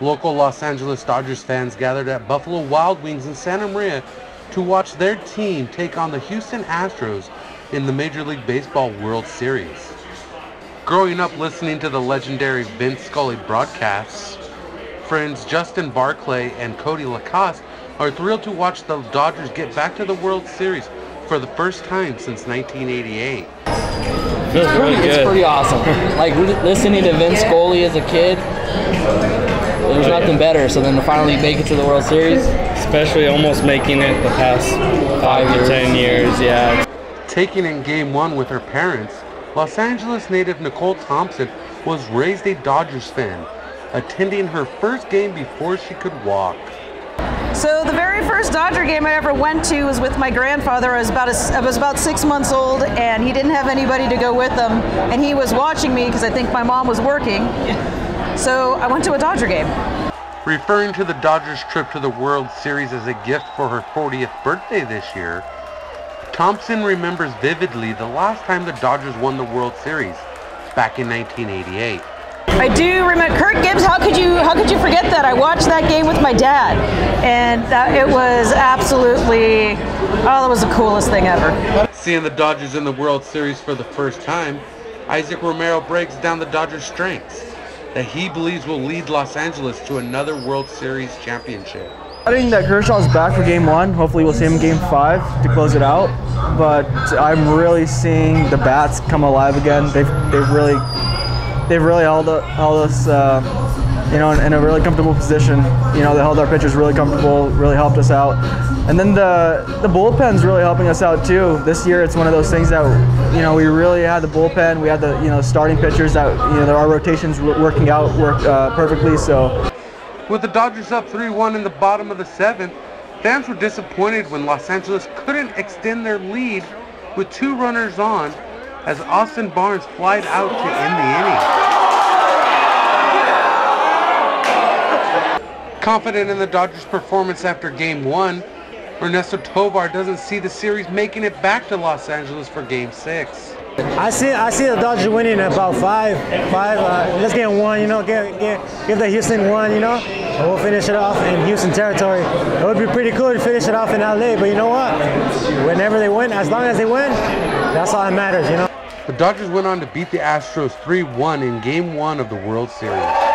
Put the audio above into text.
Local Los Angeles Dodgers fans gathered at Buffalo Wild Wings in Santa Maria to watch their team take on the Houston Astros in the Major League Baseball World Series. Growing up listening to the legendary Vince Scully broadcasts, friends Justin Barclay and Cody Lacoste are thrilled to watch the Dodgers get back to the World Series for the first time since 1988. Feels really good. It's pretty awesome. Like, listening to Vince Scully as a kid, there's nothing better. So then to finally make it to the World Series, especially almost making it the past 5 to 10 years, yeah. Taking in Game 1 with her parents, Los Angeles native Nicole Thompson was raised a Dodgers fan, attending her first game before she could walk. So the very first Dodger game I ever went to was with my grandfather. I was about 6 months old, and he didn't have anybody to go with him, and he was watching me because I think my mom was working. So I went to a Dodger game. Referring to the Dodgers' trip to the World Series as a gift for her 40th birthday this year, Thompson remembers vividly the last time the Dodgers won the World Series, back in 1988. I do remember Kurt Gibbs. How could you forget that? I watched that game with my dad, and it was absolutely, oh, that was the coolest thing ever. Seeing the Dodgers in the World Series for the first time, Isaac Romero breaks down the Dodgers' strengths that he believes will lead Los Angeles to another World Series championship. I think that Kershaw's back for Game 1. Hopefully we'll see him in Game 5 to close it out. But I'm really seeing the bats come alive again. They've really held us, in a really comfortable position. You know, they held our pitchers really comfortable, really helped us out. And then the bullpen's really helping us out too. This year, it's one of those things that, you know, we really had the bullpen. We had the, starting pitchers that, our rotations working out perfectly. So, with the Dodgers up 3-1 in the bottom of the seventh, fans were disappointed when Los Angeles couldn't extend their lead with 2 runners on, as Austin Barnes flied out to end the inning. Confident in the Dodgers' performance after Game 1, Ernesto Tovar doesn't see the series making it back to Los Angeles for Game 6. I see the Dodgers winning about five. Let's get 1, give the Houston 1, and we'll finish it off in Houston territory. It would be pretty cool to finish it off in LA, but you know what? Whenever they win, as long as they win, that's all that matters, The Dodgers went on to beat the Astros 3-1 in Game 1 of the World Series.